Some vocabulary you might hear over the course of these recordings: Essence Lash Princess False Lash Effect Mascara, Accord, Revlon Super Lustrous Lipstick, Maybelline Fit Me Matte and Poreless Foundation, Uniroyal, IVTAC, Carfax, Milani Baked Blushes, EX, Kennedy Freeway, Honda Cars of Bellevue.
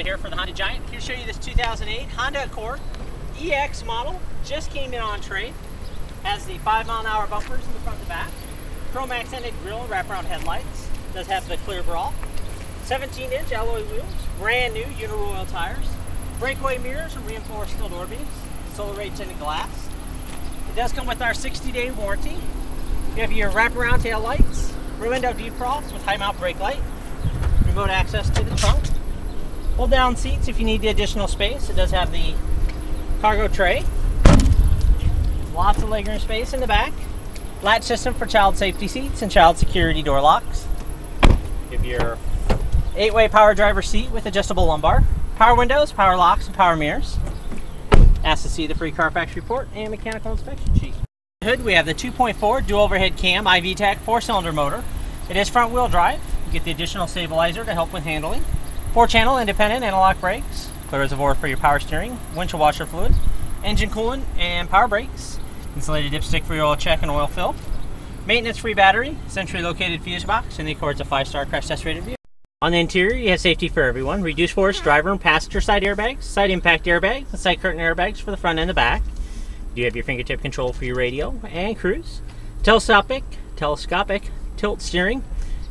Uniroyal here for the Honda Giant. Here to show you this 2008 Honda Accord EX model. Just came in on trade. Has the 5-mile-an-hour bumpers in the front and the back. Chrome accented grille, wraparound headlights. Does have the clear brawl. 17-inch alloy wheels. Brand new Uniroyal tires. Breakaway mirrors and reinforced steel door beams. Solar-rated tinted glass. It does come with our 60-day warranty. You have your wraparound tail lights. Rear window defrost with high-mount brake light. Remote access to the trunk. Fold down seats if you need the additional space. It does have the cargo tray. Lots of legroom space in the back. Latch system for child safety seats and child security door locks. Give your 8-way power driver seat with adjustable lumbar. Power windows, power locks, and power mirrors. Ask to see the free Carfax report and mechanical inspection sheet. Hood, we have the 2.4 dual overhead cam IVTAC 4-cylinder motor. It is front-wheel drive. You get the additional stabilizer to help with handling. 4-channel independent anti-lock brakes. Clear reservoir for your power steering, windshield washer fluid, engine coolant, and power brakes. Insulated dipstick for your oil check and oil fill. Maintenance-free battery, centrally located fuse box, and the Accord's a 5-star crash test rated vehicle. On the interior, you have safety for everyone. Reduced force, driver and passenger side airbags, side impact airbags, and side curtain airbags for the front and the back. You do have your fingertip control for your radio and cruise. Telescopic tilt steering.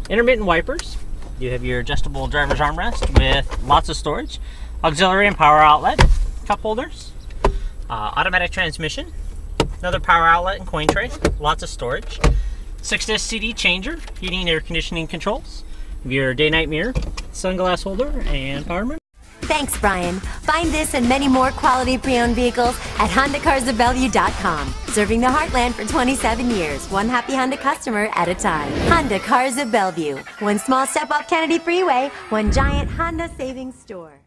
Intermittent wipers. You have your adjustable driver's armrest with lots of storage. Auxiliary and power outlet. Cup holders. Automatic transmission. Another power outlet and coin tray. Lots of storage. 6-disc CD changer. Heating and air conditioning controls. Your day-night mirror. Sunglass holder and power mirror. Thanks, Brian. Find this and many more quality pre-owned vehicles at HondaCarsOfBellevue.com. Serving the heartland for 27 years, one happy Honda customer at a time. Honda Cars of Bellevue. One small step off Kennedy Freeway, one giant Honda savings store.